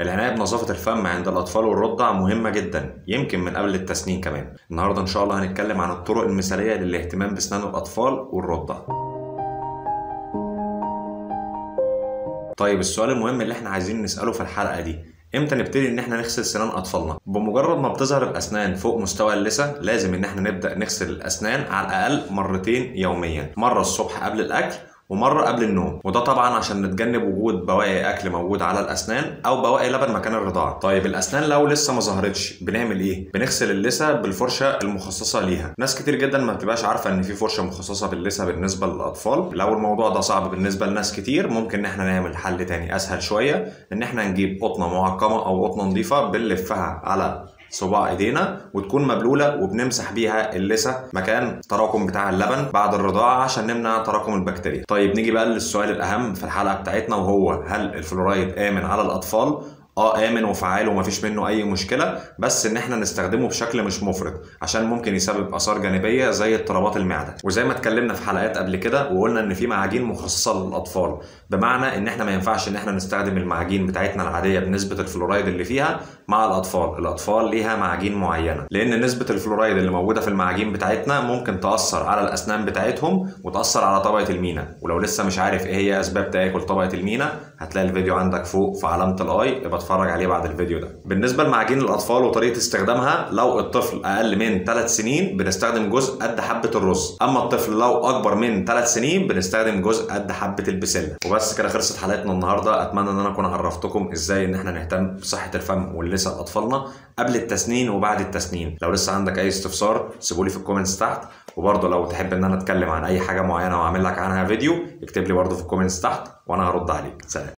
العناية بنظافة الفم عند الأطفال والرضع مهمة جدا، يمكن من قبل التسنين كمان. النهاردة إن شاء الله هنتكلم عن الطرق المثالية للاهتمام بأسنان الأطفال والرضع. طيب السؤال المهم اللي احنا عايزين نسأله في الحلقة دي، امتى نبتدي ان احنا نغسل سنان اطفالنا؟ بمجرد ما بتظهر الاسنان فوق مستوى اللثه لازم ان احنا نبدا نغسل الاسنان على الاقل مرتين يوميا، مره الصبح قبل الاكل ومره قبل النوم، وده طبعا عشان نتجنب وجود بواقي اكل موجود على الاسنان او بواقي لبن مكان الرضاعه. طيب الاسنان لو لسه ما ظهرتش بنعمل ايه؟ بنغسل اللثه بالفرشه المخصصه ليها. ناس كتير جدا ما بتبقاش عارفه ان في فرشه مخصصه باللثه بالنسبه للاطفال. لو الموضوع ده صعب بالنسبه لناس كتير ممكن ان احنا نعمل حل تاني اسهل شويه، ان احنا نجيب قطنه معقمه او قطنه نظيفه بنلفها على صباع ايدينا وتكون مبلوله وبنمسح بيها اللثه مكان تراكم بتاع اللبن بعد الرضاعه عشان نمنع تراكم البكتيريا. طيب نيجي بقى للسؤال الاهم في الحلقه بتاعتنا، وهو هل الفلورايد امن على الاطفال؟ امن وفعال ومفيش منه اي مشكله، بس ان احنا نستخدمه بشكل مش مفرط عشان ممكن يسبب اثار جانبيه زي اضطرابات المعده. وزي ما اتكلمنا في حلقات قبل كده وقلنا ان في معاجين مخصصه للاطفال، بمعنى ان احنا ما ينفعش ان احنا نستخدم المعاجين بتاعتنا العاديه بنسبه الفلورايد اللي فيها مع الاطفال. الاطفال ليها معاجين معينه، لان نسبه الفلورايد اللي موجوده في المعاجين بتاعتنا ممكن تاثر على الاسنان بتاعتهم وتاثر على طبقه المينا. ولو لسه مش عارف ايه هي اسباب تاكل طبقه المينا هتلاقي الفيديو عندك فوق في علامه الاي، اتفرج عليه بعد الفيديو ده. بالنسبه لمعاجين الاطفال وطريقه استخدامها، لو الطفل اقل من 3 سنين بنستخدم جزء قد حبه الرز، اما الطفل لو اكبر من 3 سنين بنستخدم جزء قد حبه البسله. وبس كده خلصت حلقتنا النهارده، اتمنى ان انا اكون عرفتكم ازاي ان احنا نهتم بصحه الفم واللثه لاطفالنا قبل التسنين وبعد التسنين. لو لسه عندك اي استفسار سيبولي في الكومنتس تحت، وبرضه لو تحب ان انا اتكلم عن اي حاجه معينه واعمل لك عنها فيديو اكتب لي برضه في الكومنتس تحت وانا هرد عليك. سلام.